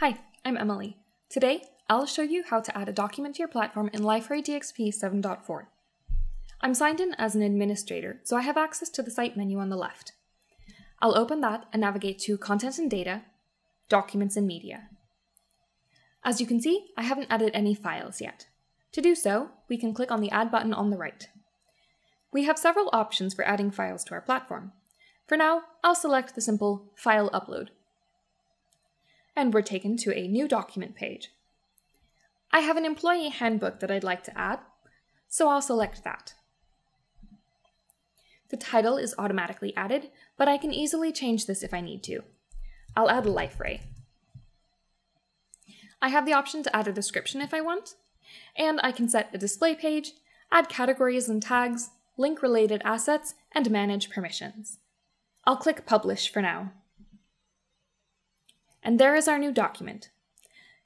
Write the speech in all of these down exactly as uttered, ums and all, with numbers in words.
Hi, I'm Emily. Today, I'll show you how to add a document to your platform in Liferay D X P seven point four. I'm signed in as an administrator, so I have access to the site menu on the left. I'll open that and navigate to Content and Data, Documents and Media. As you can see, I haven't added any files yet. To do so, we can click on the Add button on the right. We have several options for adding files to our platform. For now, I'll select the simple File Upload. And we're taken to a new document page. I have an employee handbook that I'd like to add, so I'll select that. The title is automatically added, but I can easily change this if I need to. I'll add Liferay. I have the option to add a description if I want, and I can set a display page, add categories and tags, link related assets, and manage permissions. I'll click Publish for now. And there is our new document.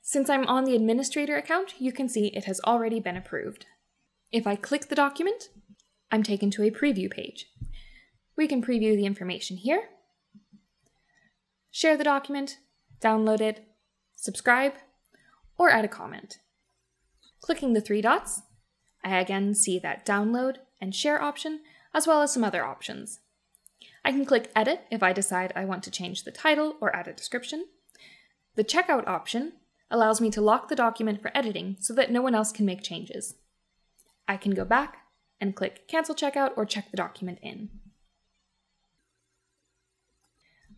Since I'm on the administrator account, you can see it has already been approved. If I click the document, I'm taken to a preview page. We can preview the information here, share the document, download it, subscribe, or add a comment. Clicking the three dots, I again see that download and share option, as well as some other options. I can click Edit if I decide I want to change the title or add a description. The checkout option allows me to lock the document for editing so that no one else can make changes. I can go back and click Cancel Checkout or check the document in.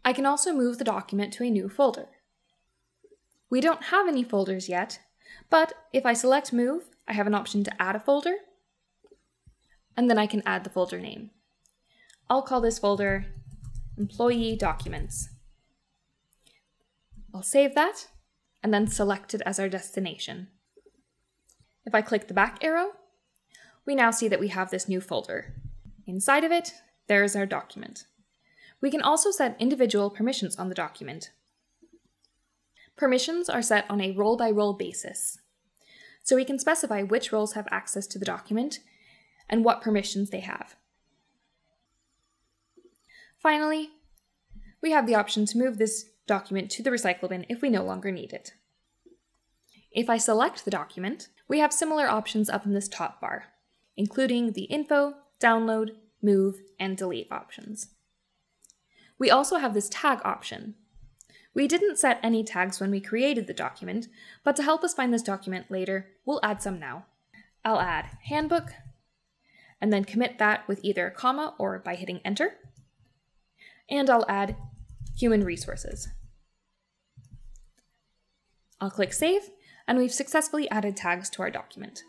I can also move the document to a new folder. We don't have any folders yet, but if I select Move, I have an option to add a folder, and then I can add the folder name. I'll call this folder Employee Documents. I'll save that and then select it as our destination. If I click the back arrow, we now see that we have this new folder. Inside of it, there is our document. We can also set individual permissions on the document. Permissions are set on a role-by-role basis, so we can specify which roles have access to the document and what permissions they have. Finally, we have the option to move this document to the recycle bin if we no longer need it. If I select the document, we have similar options up in this top bar, including the Info, Download, Move, and Delete options. We also have this Tag option. We didn't set any tags when we created the document, but to help us find this document later, we'll add some now. I'll add Handbook, and then commit that with either a comma or by hitting Enter. And I'll add Human Resources. I'll click Save, and we've successfully added tags to our document.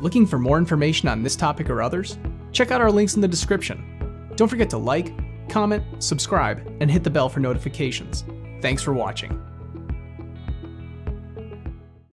Looking for more information on this topic or others? Check out our links in the description. Don't forget to like, comment, subscribe, and hit the bell for notifications. Thanks for watching.